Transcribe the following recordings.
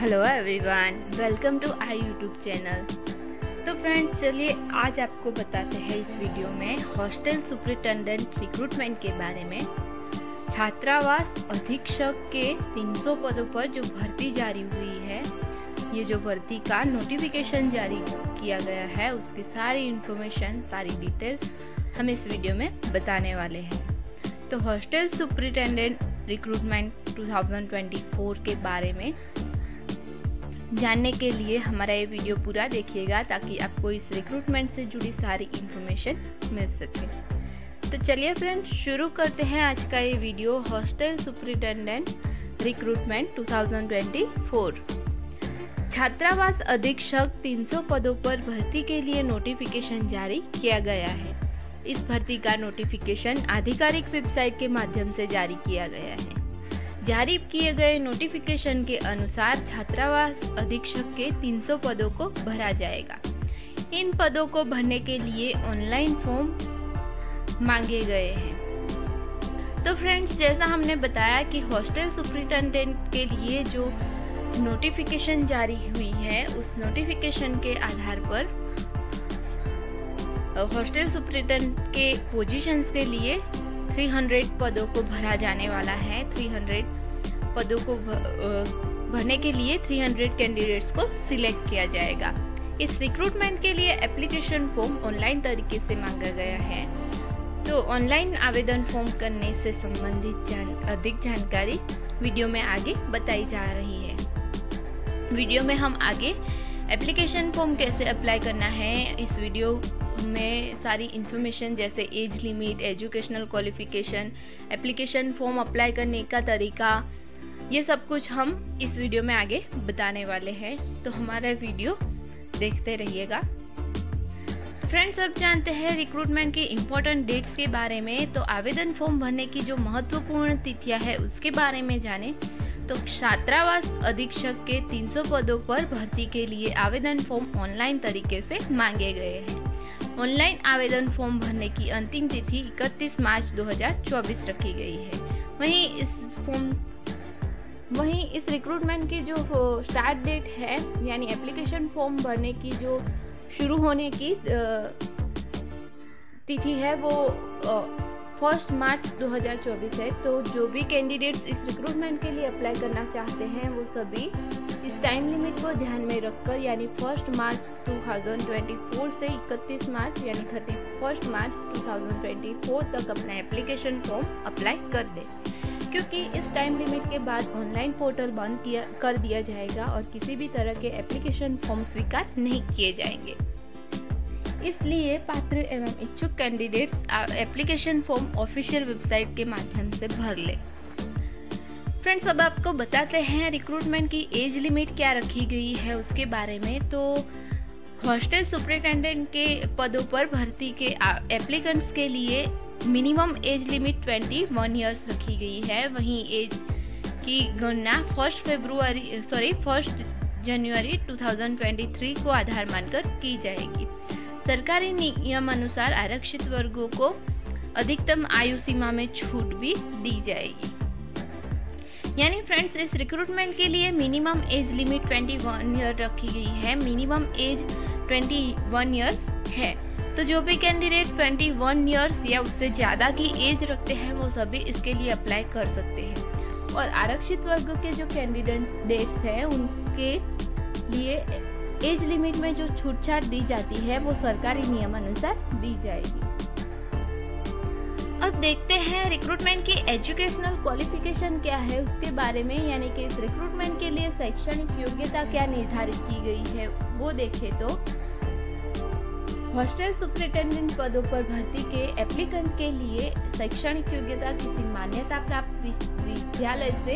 Hello everyone, welcome to I YouTube channel. तो friends, चलिए आज आपको बताते हैं इस वीडियो में हॉस्टल सुपरिटेंडेंट रिक्रूटमेंट के बारे में। छात्रावास अधीक्षक के 300 पदों पर जो भर्ती जारी हुई है, ये जो भर्ती का नोटिफिकेशन जारी किया गया है, उसकी सारी इन्फॉर्मेशन, सारी डिटेल्स हम इस वीडियो में बताने वाले हैं। तो हॉस्टल सुपरिटेंडेंट रिक्रूटमेंट 2024 के बारे में जानने के लिए हमारा ये वीडियो पूरा देखिएगा, ताकि आपको इस रिक्रूटमेंट से जुड़ी सारी इन्फॉर्मेशन मिल सके। तो चलिए फ्रेंड्स, शुरू करते हैं आज का ये वीडियो हॉस्टल सुपरिटेंडेंट रिक्रूटमेंट 2024। छात्रावास अधीक्षक 300 पदों पर भर्ती के लिए नोटिफिकेशन जारी किया गया है। इस भर्ती का नोटिफिकेशन आधिकारिक वेबसाइट के माध्यम से जारी किया गया है। जारी किए गए नोटिफिकेशन के अनुसार छात्रावास अधीक्षक के 300 पदों को भरा जाएगा। इन पदों को भरने के लिए ऑनलाइन फॉर्म मांगे गए हैं। तो फ्रेंड्स, जैसा हमने बताया कि हॉस्टल सुपरिटेंडेंट के लिए जो नोटिफिकेशन जारी हुई है, उस नोटिफिकेशन के आधार पर हॉस्टल सुपरिटेंडेंट के पोजीशंस के लिए 300 पदों को भरा जाने वाला है। 300 पदों को भरने के लिए 300 कैंडिडेट्स को सिलेक्ट किया जाएगा। इस रिक्रूटमेंट के लिए एप्लीकेशन फॉर्म ऑनलाइन तरीके से मांगा गया है। तो ऑनलाइन आवेदन फॉर्म करने से संबंधित अधिक जानकारी वीडियो में आगे बताई जा रही है। वीडियो में हम आगे एप्लीकेशन फॉर्म कैसे अप्लाई करना है, इस वीडियो में सारी इन्फॉर्मेशन जैसे age limit, educational qualification, application form apply करने का तरीका, ये सब कुछ हम इस वीडियो में आगे बताने वाले हैं। तो हमारा वीडियो देखते रहिएगा। फ्रेंड्स, अब जानते हैं रिक्रूटमेंट के इम्पोर्टेंट डेट्स के बारे में। तो आवेदन फॉर्म भरने की जो महत्वपूर्ण तिथियां है उसके बारे में जानें। तो छात्रावास अधीक्षक के 300 पदों पर भर्ती के लिए आवेदन फॉर्म ऑनलाइन तरीके से मांगे गए हैं। ऑनलाइन आवेदन फॉर्म भरने की अंतिम तिथि 31 मार्च 2024 रखी गई है। वहीं इस रिक्रूटमेंट की जो स्टार्ट डेट है, यानी एप्लीकेशन फॉर्म भरने की जो शुरू होने की तिथि है, वो 1 मार्च 2024 है। तो जो भी कैंडिडेट्स इस रिक्रूटमेंट के लिए अप्लाई करना चाहते हैं, वो सभी इस टाइम लिमिट को ध्यान में रखकर, यानी 1 मार्च 2024 से 31 मार्च यानी 31 मार्च 2024 तक अपना एप्लीकेशन फॉर्म अप्लाई कर दें, क्योंकि इस टाइम लिमिट के बाद ऑनलाइन पोर्टल बंद कर दिया जाएगा और किसी भी तरह के एप्लीकेशन फॉर्म स्वीकार नहीं किए जाएंगे। इसलिए पात्र एवं इच्छुक candidates application form official website के माध्यम से भर ले। फ्रेंड्स, अब आपको बताते हैं रिक्रूटमेंट की एज लिमिट क्या रखी गई है उसके बारे में। तो हॉस्टल सुपरिटेंडेंट के पदों पर भर्ती के एप्लीकेंट्स के लिए मिनिमम एज लिमिट 21 ईयर्स रखी गई है। वहीं एज की गणना 1 जनवरी 2023 को आधार मानकर की जाएगी। सरकारी नियम अनुसार आरक्षित वर्गों को अधिकतम आयु सीमा में छूट भी दी जाएगी। यानी फ्रेंड्स, इस रिक्रूटमेंट के लिए मिनिमम एज लिमिट 21 ईयर रखी गई है। मिनिमम एज 21 ईयर्स है। तो जो भी कैंडिडेट 21 ईयर्स या उससे ज़्यादा की एज रखते हैं, वो सभी इसके लिए अप्लाई कर सकते हैं। और आरक्षित वर्ग के जो कैंडिडेट्स हैं, उनके लिए एज लिमिट में जो छूटछाट दी जाती है, वो सरकारी नियम अनुसार दी जाएगी। अब देखते हैं रिक्रूटमेंट की एजुकेशनल क्वालिफिकेशन क्या है उसके बारे में, यानी कि इस रिक्रूटमेंट के लिए शैक्षणिक योग्यता क्या निर्धारित की गई है वो देखें। तो हॉस्टल सुपरिटेंडेंट पदों पर भर्ती के एप्लीकेंट के लिए शैक्षणिक योग्यता किसी मान्यता प्राप्त विद्यालय से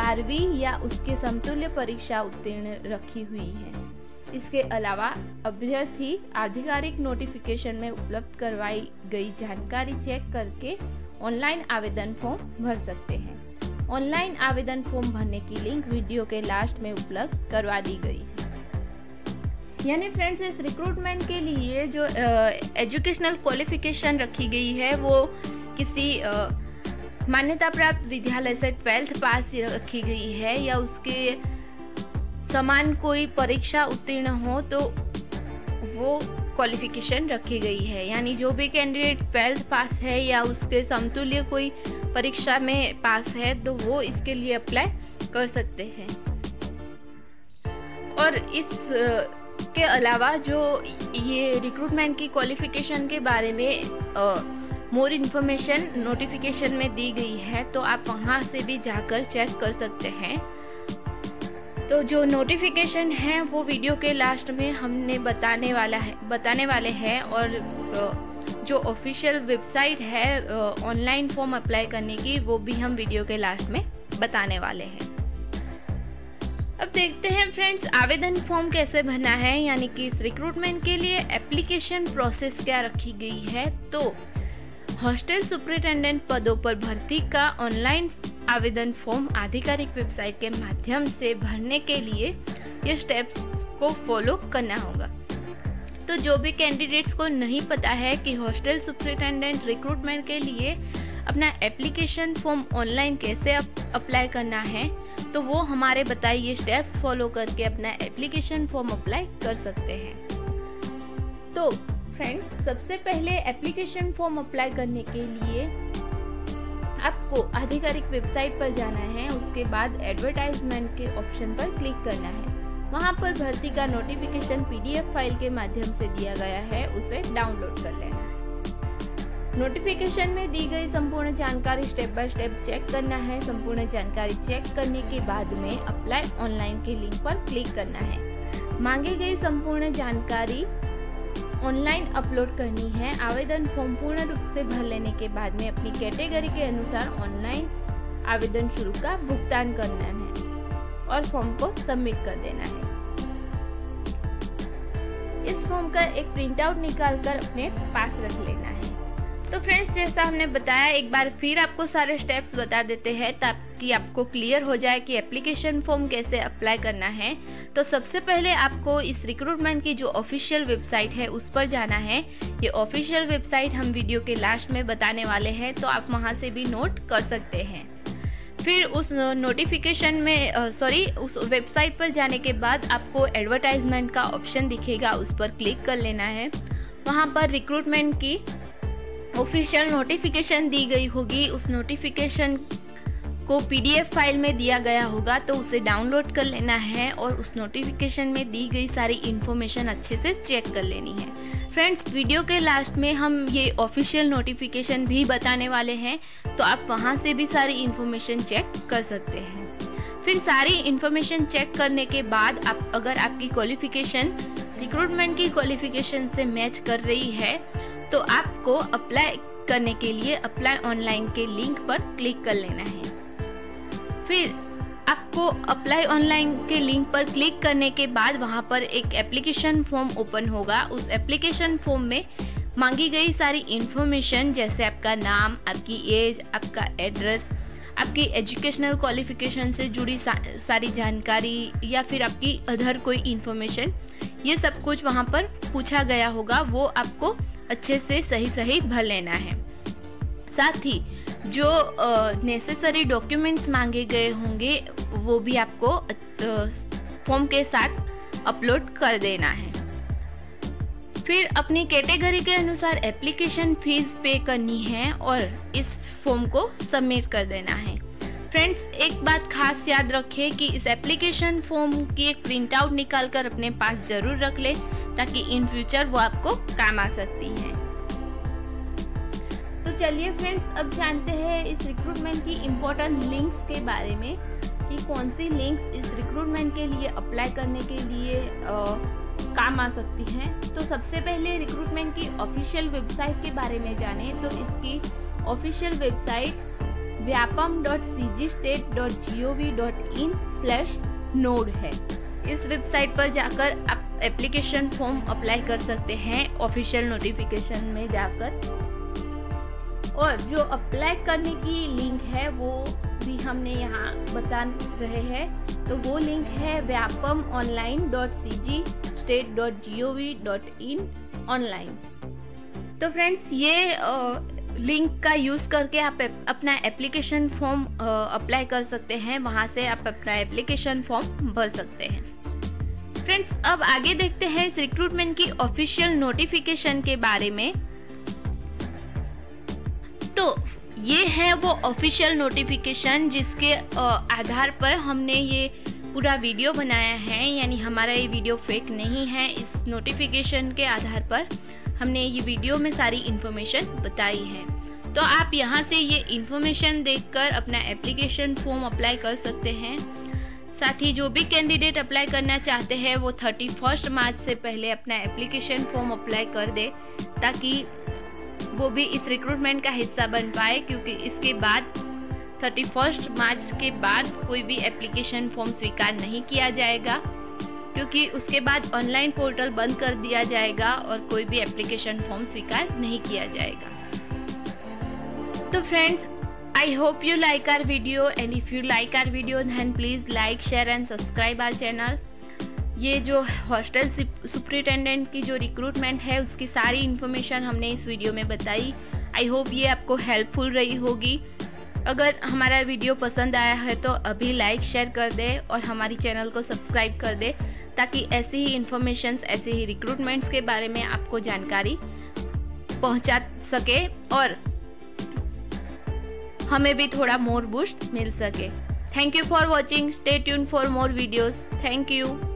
12वीं या उसके समतुल्य परीक्षा उत्तीर्ण रखी हुई है। इसके अलावा अभ्यर्थी आधिकारिक नोटिफिकेशन में उपलब्ध करवाई गई जानकारी चेक करके ऑनलाइन आवेदन फॉर्म भर सकते हैं। ऑनलाइन आवेदन फॉर्म भरने की लिंक वीडियो के लास्ट में उपलब्ध करवा दी गई है। यानी फ्रेंड्स, इस रिक्रूटमेंट के लिए जो एजुकेशनल क्वालिफिकेशन रखी गई है, वो किसी मान्यता प्राप्त विद्यालय से 12th पास रखी गई है या उसके समान कोई परीक्षा उत्तीर्ण हो तो वो क्वालिफिकेशन रखी गई है। यानी जो भी कैंडिडेट 12th पास है या उसके समतुल्य कोई परीक्षा में पास है तो वो इसके लिए अप्लाई कर सकते हैं। और इसके अलावा जो ये रिक्रूटमेंट की क्वालिफिकेशन के बारे में मोर इन्फॉर्मेशन नोटिफिकेशन में दी गई है, तो आप वहाँ से भी जाकर चेक कर सकते हैं। तो जो नोटिफिकेशन है वो वीडियो के लास्ट में हमने बताने वाले हैं। और जो ऑफिशियल वेबसाइट है ऑनलाइन फॉर्म अप्लाई करने की वो भी हम वीडियो के लास्ट में बताने वाले हैं। अब देखते हैं फ्रेंड्स आवेदन फॉर्म कैसे भरना है, यानी कि इस रिक्रूटमेंट के लिए एप्लीकेशन प्रोसेस क्या रखी गई है। तो हॉस्टल सुपरिटेंडेंट पदों पर भर्ती का ऑनलाइन आवेदन फॉर्म आधिकारिक वेबसाइट के माध्यम से भरने के लिए ये स्टेप्स को फॉलो करना होगा। तो जो भी कैंडिडेट्स को नहीं पता है कि हॉस्टल सुपरिटेंडेंट रिक्रूटमेंट के लिए अपना एप्लीकेशन फॉर्म ऑनलाइन कैसे अप्लाई करना है, तो वो हमारे बताए ये स्टेप्स फॉलो करके अपना एप्लीकेशन फॉर्म अप्लाई कर सकते हैं। तो फ्रेंड्स सबसे पहले एप्लीकेशन फॉर्म अप्लाई करने के लिए आपको आधिकारिक वेबसाइट पर जाना है। उसके बाद एडवर्टाइजमेंट के ऑप्शन पर क्लिक करना है। वहां पर भर्ती का नोटिफिकेशन पीडीएफ फाइल के माध्यम से दिया गया है, उसे डाउनलोड कर लेना है। नोटिफिकेशन में दी गई संपूर्ण जानकारी स्टेप बाय स्टेप चेक करना है। संपूर्ण जानकारी चेक करने के बाद में अप्लाई ऑनलाइन के लिंक पर क्लिक करना है। मांगी गई संपूर्ण जानकारी ऑनलाइन अपलोड करनी है। आवेदन फॉर्म पूर्ण रूप से भर लेने के बाद में अपनी कैटेगरी के अनुसार ऑनलाइन आवेदन शुल्क का भुगतान करना है और फॉर्म को सबमिट कर देना है। इस फॉर्म का एक प्रिंटआउट निकालकर अपने पास रख लेना है। तो फ्रेंड्स जैसा हमने बताया, एक बार फिर आपको सारे स्टेप्स बता देते हैं ताकि आपको क्लियर हो जाए कि एप्लीकेशन फॉर्म कैसे अप्लाई करना है। तो सबसे पहले आपको इस रिक्रूटमेंट की जो ऑफिशियल वेबसाइट है उस पर जाना है। ये ऑफिशियल वेबसाइट हम वीडियो के लास्ट में बताने वाले हैं, तो आप वहाँ से भी नोट कर सकते हैं। फिर उस नोटिफिकेशन में उस वेबसाइट पर जाने के बाद आपको एडवर्टाइजमेंट का ऑप्शन दिखेगा, उस पर क्लिक कर लेना है। वहाँ पर रिक्रूटमेंट की ऑफिशियल नोटिफिकेशन दी गई होगी, उस नोटिफिकेशन को पीडीएफ फाइल में दिया गया होगा, तो उसे डाउनलोड कर लेना है और उस नोटिफिकेशन में दी गई सारी इन्फॉर्मेशन अच्छे से चेक कर लेनी है। फ्रेंड्स वीडियो के लास्ट में हम ये ऑफिशियल नोटिफिकेशन भी बताने वाले हैं, तो आप वहाँ से भी सारी इन्फॉर्मेशन चेक कर सकते हैं। फिर सारी इन्फॉर्मेशन चेक करने के बाद आप अगर आपकी क्वालिफिकेशन रिक्रूटमेंट की क्वालिफिकेशन से मैच कर रही है तो आपको अप्लाई करने के लिए अप्लाई ऑनलाइन के लिंक पर क्लिक कर लेना है। फिर आपको अप्लाई ऑनलाइन के लिंक पर क्लिक करने के बाद वहां पर एक एप्लीकेशन फॉर्म ओपन होगा। उस एप्लीकेशन फॉर्म में मांगी गई सारी इन्फॉर्मेशन जैसे आपका नाम, आपकी एज, आपका एड्रेस, आपकी एजुकेशनल क्वालिफिकेशन से जुड़ी सारी जानकारी या फिर आपकी अदर कोई इन्फॉर्मेशन, ये सब कुछ वहाँ पर पूछा गया होगा, वो आपको अच्छे से सही भर लेना है। साथ ही जो नेसेसरी डॉक्यूमेंट्स मांगे गए होंगे वो भी आपको फॉर्म के साथ अपलोड कर देना है। फिर अपनी कैटेगरी के अनुसार एप्लीकेशन फीस पे करनी है और इस फॉर्म को सबमिट कर देना है। फ्रेंड्स एक बात खास याद रखें कि इस एप्लीकेशन फॉर्म की एक प्रिंटआउट निकालकर अपने पास जरूर रख लें ताकि इन फ्यूचर वो आपको काम आ सकती हैं। तो चलिए फ्रेंड्स अब जानते हैं इस रिक्रूटमेंट की इम्पोर्टेंट लिंक्स के बारे में कि कौन सी लिंक्स इस रिक्रूटमेंट के लिए अप्लाई करने के लिए काम आ सकती हैं। तो सबसे पहले रिक्रूटमेंट की ऑफिशियल वेबसाइट के बारे में जानें। तो इसकी ऑफिशियल वेबसाइट vyapam.cgstate.gov.in/node है। इस वेबसाइट पर जाकर आप एप्लीकेशन फॉर्म अप्लाई कर सकते हैं ऑफिशियल नोटिफिकेशन में जाकर। और जो अप्लाई करने की लिंक है वो भी हमने यहाँ बता रहे हैं, तो वो लिंक है vyapamonline.cgstate.gov.in/online। तो फ्रेंड्स ये लिंक का यूज़ करके आप अपना एप्लीकेशन फॉर्म अप्लाई कर सकते हैं। वहाँ से आप अपना एप्लीकेशन फॉर्म भर सकते हैं। फ्रेंड्स अब आगे देखते हैं इस रिक्रूटमेंट की ऑफिशियल नोटिफिकेशन के बारे में। तो ये है वो ऑफिशियल नोटिफिकेशन जिसके आधार पर हमने ये पूरा वीडियो बनाया है, यानी हमारा ये वीडियो फेक नहीं है। इस नोटिफिकेशन के आधार पर हमने ये वीडियो में सारी इन्फॉर्मेशन बताई है। तो आप यहाँ से ये इन्फॉर्मेशन देखकर अपना एप्लीकेशन फॉर्म अप्लाई कर सकते हैं। साथ ही जो भी कैंडिडेट अप्लाई करना चाहते हैं वो 31 मार्च से पहले अपना एप्लीकेशन फॉर्म अप्लाई कर दे, ताकि वो भी इस रिक्रूटमेंट का हिस्सा बन पाए, क्योंकि इसके बाद 31 मार्च के बाद कोई भी एप्लीकेशन फॉर्म स्वीकार नहीं किया जाएगा, क्योंकि उसके बाद ऑनलाइन पोर्टल बंद कर दिया जाएगा और कोई भी एप्लीकेशन फॉर्म स्वीकार नहीं किया जाएगा। तो friends, I hope you like our video, and if you like our video then please like, share and subscribe our channel। ये जो हॉस्टल सुपरिटेंडेंट की जो रिक्रूटमेंट है उसकी सारी इन्फॉर्मेशन हमने इस वीडियो में बताई। आई होप ये आपको हेल्पफुल रही होगी। अगर हमारा वीडियो पसंद आया है तो अभी लाइक शेयर कर दे और हमारी चैनल को सब्सक्राइब कर दे, ताकि ऐसी ही इन्फॉर्मेशंस, ऐसे ही रिक्रूटमेंट्स के बारे में आपको जानकारी पहुँचा सके और हमें भी थोड़ा मोर बूस्ट मिल सके। Thank you for watching, stay tune for more videos. Thank you.